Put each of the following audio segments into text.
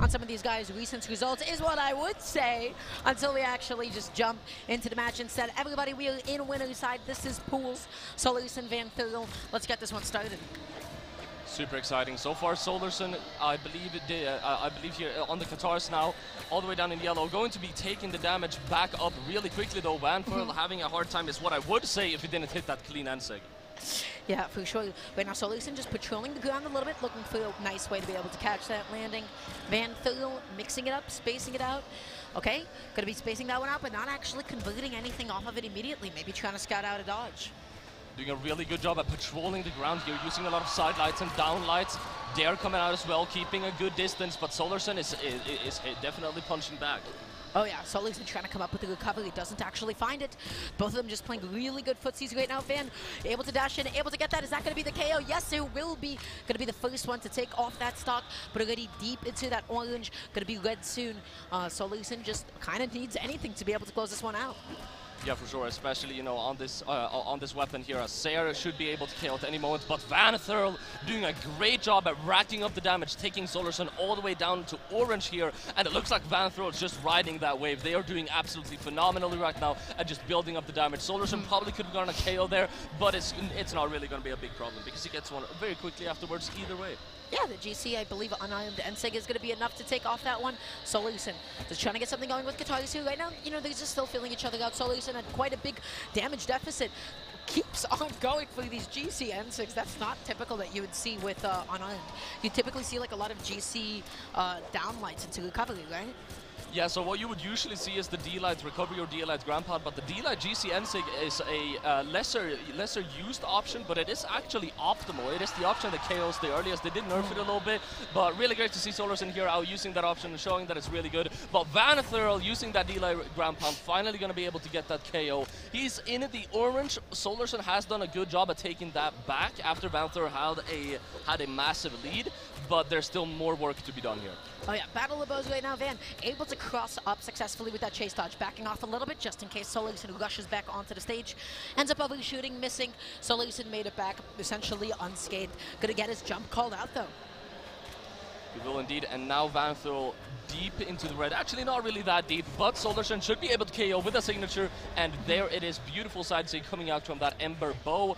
on some of these guys' recent results is what I would say until we actually just jump into the match instead. Everybody, we are in Winterside. This is Pools, Solarsson, Van Thurl. Let's get this one started. Super exciting. So far, Solarsson, I believe here on the Katars now, all the way down in yellow, going to be taking the damage back up really quickly though. Van Thurl having a hard time is what I would say if he didn't hit that clean end sig. Yeah, for sure. Right now, Solarsson just patrolling the ground a little bit, looking for a nice way to be able to catch that landing. Van Thurl mixing it up, spacing it out. Okay, gonna be spacing that one out, but not actually converting anything off of it immediately. Maybe trying to scout out a dodge. Doing a really good job at patrolling the ground here, using a lot of side lights and down lights. Dare coming out as well, keeping a good distance, but Solarsson is definitely punching back. Oh yeah, Solarsson trying to come up with a recovery, doesn't actually find it. Both of them just playing really good footsies right now. Van able to dash in, able to get that. Is that going to be the KO? Yes, it will be. Going to be the first one to take off that stock, but already deep into that orange. Going to be red soon. Solarsson just kind of needs anything to be able to close this one out. Yeah, for sure, especially, you know, on this weapon here, Sarah should be able to kill at any moment, but Van Thurl doing a great job at racking up the damage, taking Solarsson all the way down to orange here, and it looks like Van Thurl is just riding that wave. They are doing absolutely phenomenally right now and just building up the damage. Solarsson probably could have gone a KO there, but it's not really going to be a big problem because he gets one very quickly afterwards either way. Yeah, the GC, I believe, unarmed Ensig is going to be enough to take off that one. Solarsson just trying to get something going with Katars here right now. You know, they're just still feeling each other out. Solarsson had quite a big damage deficit. Keeps on going for these GC Ensigs. That's not typical that you would see with unarmed. You typically see like a lot of GC downlights into recovery, right? Yeah, so what you would usually see is the D-Light Recovery or D-Light Grandpa, but the D-Light GC Ensig is a lesser used option, but it is actually optimal. It is the option that KOs the earliest. They did nerf it a little bit, but really great to see Solarsson here out using that option and showing that it's really good. But Van Thurl using that D-Light Grandpa, finally going to be able to get that KO. He's in the orange. Solarsson has done a good job at taking that back after Van Thurl had a massive lead, but there's still more work to be done here. Oh yeah, Battle of Bows right now. Van able to cross up successfully with that chase dodge, backing off a little bit just in case Solarsson rushes back onto the stage. Ends up overshooting, missing. Solarsson made it back essentially unscathed. Gonna get his jump called out though. He will indeed, and now Van Thurl deep into the red. Actually, not really that deep, but Solarsson should be able to KO with a signature, and there it is. Beautiful side C coming out from that Ember Bow.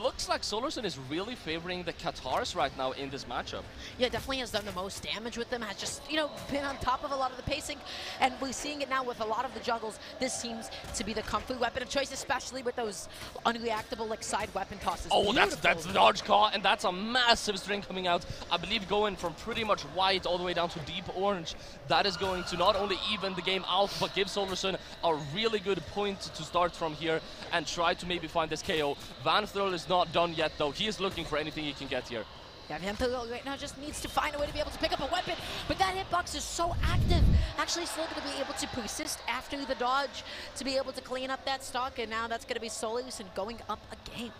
Looks like Solarsson is really favoring the Katars right now in this matchup. Yeah, definitely has done the most damage with them, has just, you know, been on top of a lot of the pacing, and we're seeing it now with a lot of the juggles. This seems to be the comfy weapon of choice, especially with those unreactable, like, side weapon tosses. Oh, beautiful. That's the dodge call, and that's a massive string coming out. I believe going from pretty much white all the way down to deep orange. That is going to not only even the game out, but give Solarsson a really good point to start from here and try to maybe find this KO. Van Thurl is not done yet though. He is looking for anything he can get here. Yeah, Van Thurl right now just needs to find a way to be able to pick up a weapon, but that hitbox is so active. Actually still going to be able to persist after the dodge to be able to clean up that stock, and now that's going to be Solarsson going up a game.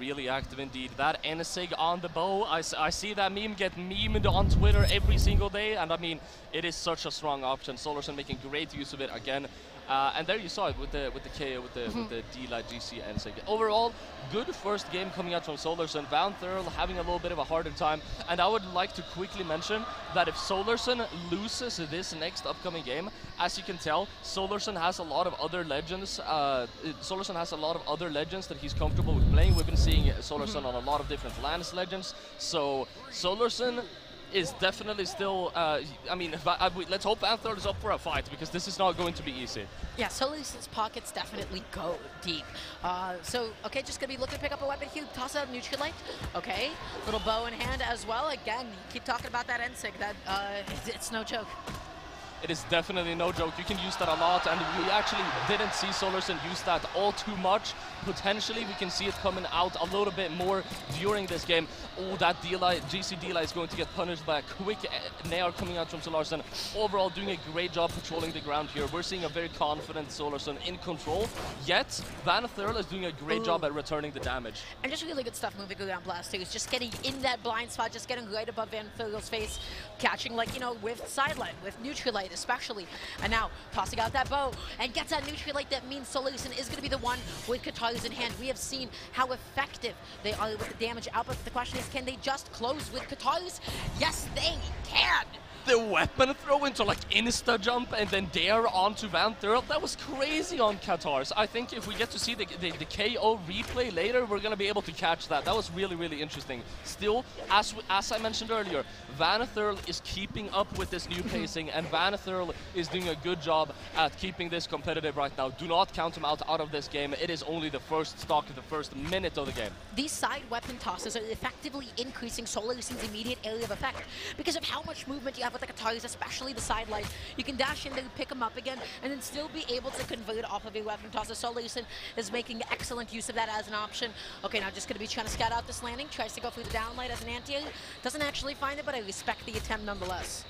Really active indeed. That Ensig on the bow, I see that meme get memed on Twitter every single day, and I mean, it is such a strong option. Solarsson making great use of it again. And there you saw it with the KO, with the D-Light GC Ensig. Overall, good first game coming out from Solarsson. Van Thurl having a little bit of a harder time. And I would like to quickly mention that if Solarsson loses this next upcoming game, as you can tell, Solarsson has a lot of other legends. Solarsson has a lot of other legends that he's comfortable with playing. We've been seeing Solarsson on a lot of different LANs legends. So Solarsson is definitely still, let's hope Van Thurl is up for a fight, because this is not going to be easy. Yeah, Solisson's pockets definitely go deep. Okay, just going to be looking to pick up a weapon here, toss out a neutral light. Okay, little bow in hand as well. Again, keep talking about that Ensig, that it's no joke. It is definitely no joke. You can use that a lot, and we actually didn't see Solarsson use that all too much. Potentially, we can see it coming out a little bit more during this game. Oh, that D-Light, GC D-Light is going to get punished by a quick nair coming out from Solarsson. Overall, doing a great job patrolling the ground here. We're seeing a very confident Solarsson in control, yet Van Thurl is doing a great job at returning the damage. And just really good stuff moving around Blasters, just getting in that blind spot, just getting right above Van Thurl's face, catching, like, you know, with sidelight, with neutral light, especially, and now tossing out that bow and gets that neutral light. That means Solarsson is going to be the one with Katars in hand. We have seen how effective they are with the damage output. The question is, can they just close with Katars? Yes, they can. the weapon throw into like insta-jump and then dare onto Van Thurl. That was crazy on Katars. I think if we get to see the KO replay later, we're going to be able to catch that. That was really, really interesting. Still, as I mentioned earlier, Van Thurl is keeping up with this new pacing, and Van Thurl is doing a good job at keeping this competitive right now. Do not count him out of this game. It is only the first stock, the first minute of the game. These side weapon tosses are effectively increasing Solaisen's immediate area of effect because of how much movement you have with the Katars, especially the side light. You can dash in there, pick them up again, and then still be able to convert off of a weapon toss. So Solarsson is making excellent use of that as an option. Okay, now just going to be trying to scout out this landing. Tries to go through the down light as an anti-air. Doesn't actually find it, but I respect the attempt nonetheless.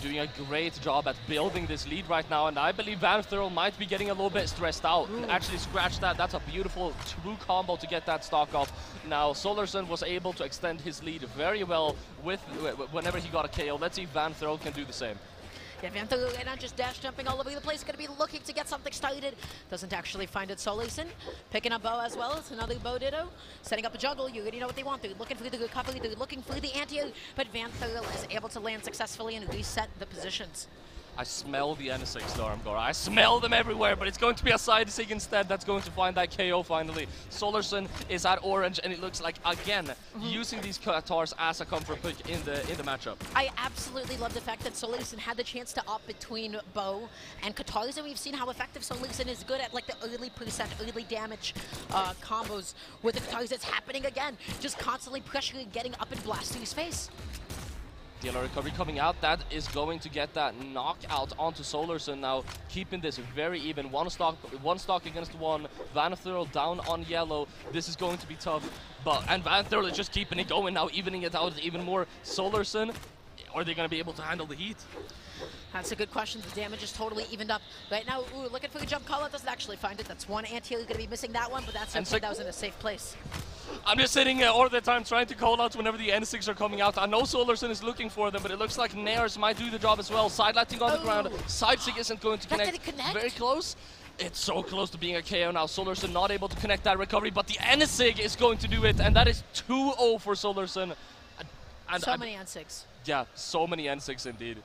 Doing a great job at building this lead right now, and I believe Van Thurl might be getting a little bit stressed out. Ooh. Actually scratch that. That's a beautiful true combo to get that stock off. Now Solarsson was able to extend his lead very well with whenever he got a KO. Let's see if Van Thurl can do the same. Yeah, Van Thurl right now just dash jumping all over the place. Going to be looking to get something started. Doesn't actually find it. Solarsson picking up bow as well. It's another bow ditto. Setting up a juggle. You already know what they want. They're looking for the recovery. They're looking for the anti-air. But Van Thurl is able to land successfully and reset the positions. I smell the N6 Stormgore. I smell them everywhere, but it's going to be a side sig instead that's going to find that KO finally. Solarsson is at orange, and it looks like, again, using these Katars as a comfort pick in the matchup. I absolutely love the fact that Solarsson had the chance to opt between Bow and Katars, and we've seen how effective Solarsson is good at like the early percent, early damage combos with the Katars. It's happening again, just constantly pressuring, getting up and blasting his face. Yellow recovery coming out, that is going to get that knockout onto Solarsson now, keeping this very even. One stock against one. Van Thurl down on yellow. This is going to be tough, and Van Thurl is just keeping it going now, evening it out even more. Solarsson, are they going to be able to handle the heat? That's a good question. The damage is totally evened up. Right now, ooh, looking for a jump call-out, doesn't actually find it. That's one anti-air going to be missing that one, but that's okay. That was in a safe place. I'm just sitting all the time trying to call out whenever the N6 are coming out. I know Solarsson is looking for them, but it looks like Nairs might do the job as well. Sidelighting on the ground. Sidesig isn't going to connect. Very close. It's so close to being a KO now. Solarsson not able to connect that recovery, but the N6 is going to do it, and that is 2-0 for Solarsson. So many N6. Yeah, so many N6 indeed.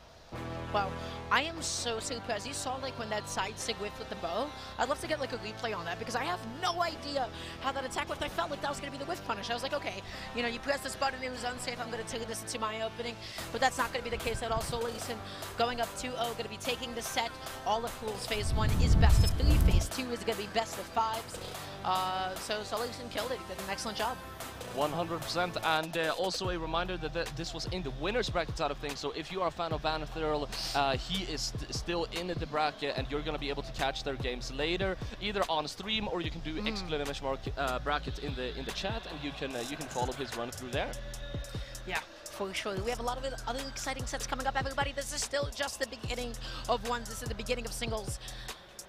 Wow, I am so surprised. You saw like when that side sig whiff with the bow. I'd love to get like a replay on that because I have no idea how that attack whiffed. I felt like that was going to be the whiff punish. I was like, okay, you know, you press this button, it was unsafe. I'm going to take this into my opening, but that's not going to be the case at all. Solarsson going up 2-0, going to be taking the set. All of Pools phase one is best of three. Phase two is going to be best of fives. So Solarsson killed it. He did an excellent job. 100%, and also a reminder that this was in the winner's bracket side of things, so if you are a fan of Van Thurl, he is still in the bracket, and you're going to be able to catch their games later, either on stream, or you can do exclamation mark bracket in the chat, and you can follow his run through there. Yeah. For sure. We have a lot of other exciting sets coming up, everybody. This is still just the beginning of ones. This is the beginning of singles.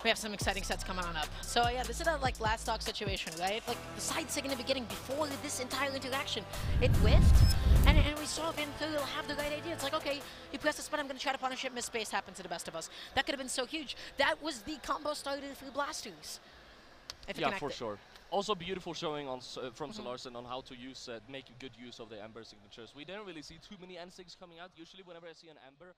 We have some exciting sets coming on up. So yeah, this is a like last stock situation, right? Like the side sig in the beginning before this entire interaction, it whiffed, and we saw Van Thurl have the right idea. It's like, okay, you press this button, I'm gonna try to punish it. Miss space happened to the best of us. That could have been so huge. That was the combo started through Blasters. Yeah, for sure. Also beautiful showing on from Solarsson on how to use, make good use of the Ember signatures. We didn't really see too many N6 coming out. Usually whenever I see an Ember,